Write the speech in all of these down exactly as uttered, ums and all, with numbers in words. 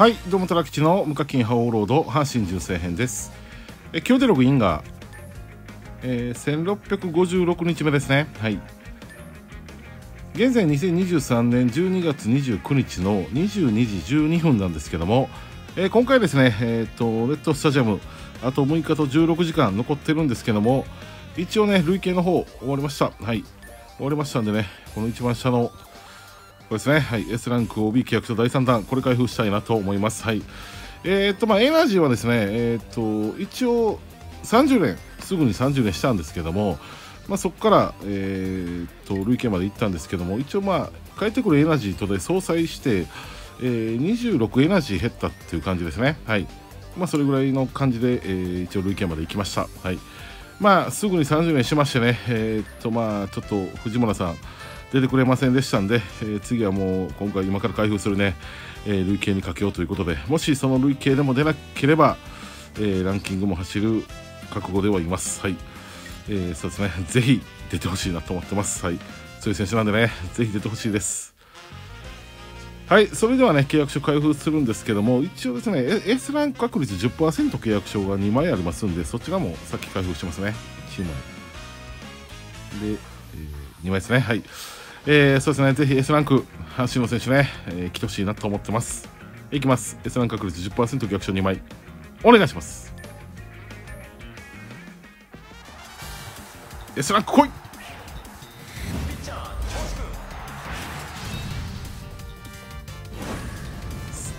はい、どうも寅吉の無課金覇王ロード阪神純正編です。え今日でログインが、えー、せんろっぴゃくごじゅうろくにちめですね。はい、現在にせんにじゅうさんねんじゅうにがつにじゅうくにちのにじゅうにじじゅうにふんなんですけども、えー、今回ですね、えー、っとレッドスタジアムあとむいかとじゅうろくじかん残ってるんですけども、一応ね累計の方終わりました。はい、終わりましたんでね、この一番下のこれですね、はい、エス ランク オービー 契約書だいさんだん、これ開封したいなと思います。はい、えー、っとまあエナジーはですね、えー、っと一応さんじゅうれん、すぐにさんじゅうれんしたんですけども、まあ、そこから、えー、っと累計まで行ったんですけども、一応まあ返ってくるエナジーとで相殺して、えー、にじゅうろくエナジー減ったっていう感じですね。はい、まあ、それぐらいの感じで、えー、一応累計まで行きました。はい、まあすぐにさんじゅうれんしましてね、えー、っとまあちょっと藤村さん出てくれませんでしたんで、えー、次はもう今回今から開封するね、えー、累計にかけようということで、もしその累計でも出なければ、えー、ランキングも走る覚悟ではいます。はい、えー、そうですね、ぜひ出てほしいなと思ってます。はい、そういう選手なんでね、ぜひ出てほしいです。はい、それではね契約書開封するんですけども、一応ですね エス ランク確率 じゅっパーセント 契約書がにまいありますんで、そっちがもうさっき開封してますね。いちまいで、えー、にまいですね。はい、えー、そうですね、ぜひ エス ランク阪神の選手ね、えー、来てほしいなと思ってます。いきます。 エス ランク確率 じゅっパーセント 逆勝にまいお願いします。 エス ランク来い。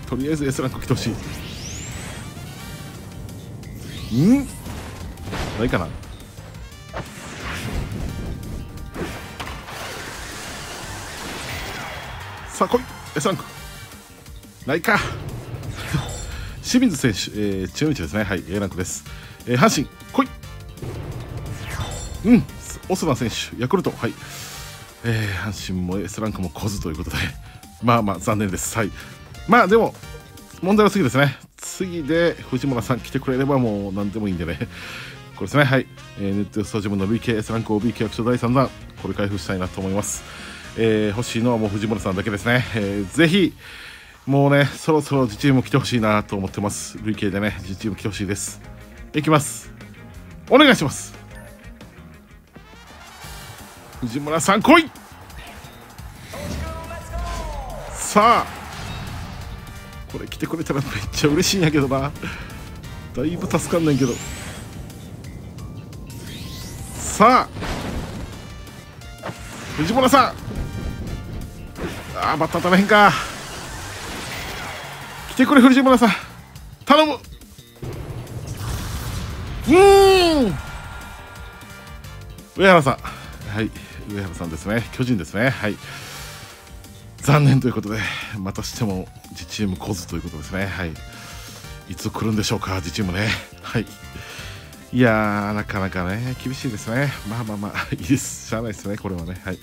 とりあえず エス ランク来てほしい。んないかな。さあ来い エス ランク。ないか清水選手、えー、中日ですね。はい、 エー ランクです。えー、阪神来い。うん、オスナ選手ヤクルト。はい、えー、阪神も エス ランクも来ずということでまあまあ残念です。はい、まあでも問題は次ですね。次で藤村さん来てくれればもう何でもいいんでね、これですね。はい、えー、ネットスタジアムの ビーケー エス ランク オービー 契約書だいさんだん、これ開封したいなと思います。えー、欲しいのはもう藤村さんだけですね。えー、ぜひもうねそろそろ自チーム来てほしいなと思ってます。累計でね自チーム来てほしいです。いきます。お願いします。藤村さん来い。さあこれ来てくれたらめっちゃ嬉しいんやけどな、だいぶ助かんないけど。さあ藤村さん、あーバッター食べへんか。来てくれ藤村さん頼む。うーん、上原さん。はい、上原さんですね、巨人ですね。はい、残念ということでまたしても自チーム来ずということですね。はい、いつ来るんでしょうか自チームね。はい、いやーなかなかね厳しいですね。まあまあまあいいです、しゃあないですねこれはね。はい、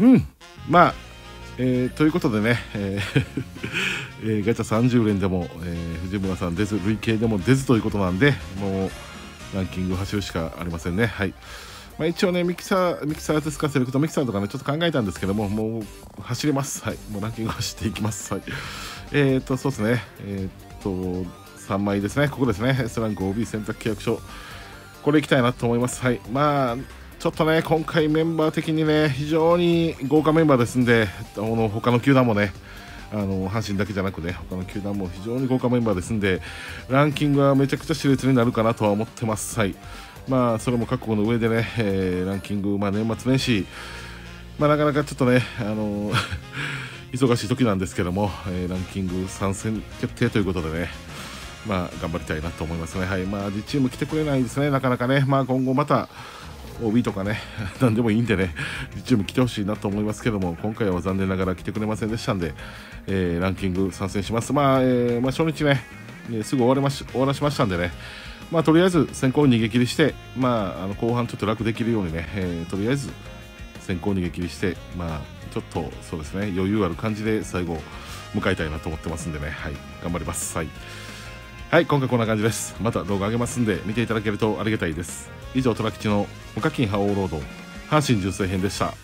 うん、まあえー、ということでね、えーえー、ガチャさんじゅうれんでも、えー、藤村さん出ず累計でも出ずということなんで、もうランキング走るしかありませんね。はい、まあ、一応ねミキサーミキサーですか、セレクトミキサーとかねちょっと考えたんですけども、もう走ります。はい、もうランキング走っていきます。はい、えー、っとそうですね、えー、っとさんまいですね、ここですね エス ランク オービー 選択契約書、これいきたいなと思います。はい、まあちょっとね今回メンバー的にね非常に豪華メンバーですんで、あの他の球団もね、あの阪神だけじゃなくね他の球団も非常に豪華メンバーですんで、ランキングはめちゃくちゃ熾烈になるかなとは思ってます。はい、まあそれも覚悟の上でね、えー、ランキング、まあ、年末年始、まあ、なかなかちょっとねあの忙しい時なんですけども、えー、ランキング参戦決定ということでね、まあ頑張りたいなと思いますね。はい、まあ自チーム来てくれないですねなかなかね。まあ今後またオービー とかね何でもいいんでねチーム来てほしいなと思いますけども、今回は残念ながら来てくれませんでしたんで、えー、ランキング参戦します。まあ、えーまあ、初日ねすぐ終わりまし終わらしましたんでね、まあ、とりあえず先行逃げ切りして、まあ、あの後半ちょっと楽できるようにね、えー、とりあえず先行逃げ切りして、まあ、ちょっとそうですね余裕ある感じで最後迎えたいなと思ってますんでね、はい、頑張ります。はいはい、今回こんな感じです。また動画上げますんで見ていただけるとありがたいです。以上、寅吉の無課金覇王ロード阪神純正編でした。